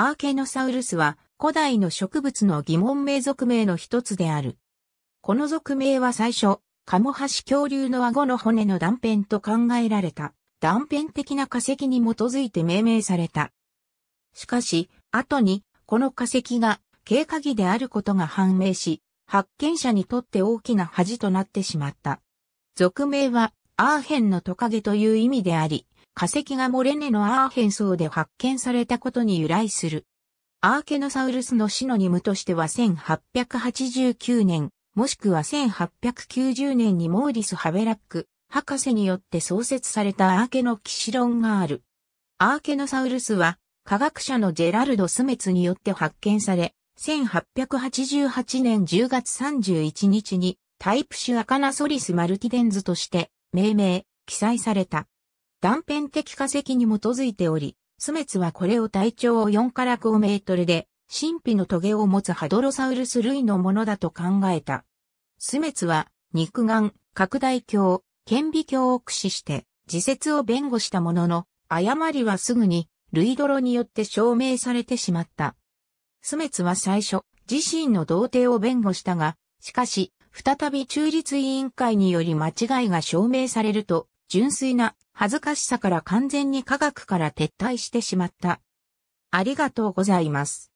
アーケノサウルスは古代の植物の疑問名属名の一つである。この属名は最初、カモハシ恐竜の顎の骨の断片と考えられた断片的な化石に基づいて命名された。しかし、後にこの化石が軽華髻であることが判明し、発見者にとって大きな恥となってしまった。属名はアーヘンのトカゲという意味であり、化石がモレネのアーヘン層で発見されたことに由来する。アーケノサウルスのシノニムとしては1889年、もしくは1890年にモーリス・ハベラック博士によって創設されたアーケノ騎士論がある。アーケノサウルスは科学者のジェラルド・スメツによって発見され、1888年10月31日にタイプ種アカナソリス・マルティデンズとして命名、記載された。断片的化石に基づいており、スメツはこれを体長を4から5メートルで、神秘のトゲを持つハドロサウルス類のものだと考えた。スメツは肉眼、拡大鏡、顕微鏡を駆使して自説を弁護したものの、誤りはすぐに類泥によって証明されてしまった。スメツは最初、自身の同定を弁護したが、しかし、再び中立委員会により間違いが証明されると、純粋な恥ずかしさから完全に科学から撤退してしまった。ありがとうございます。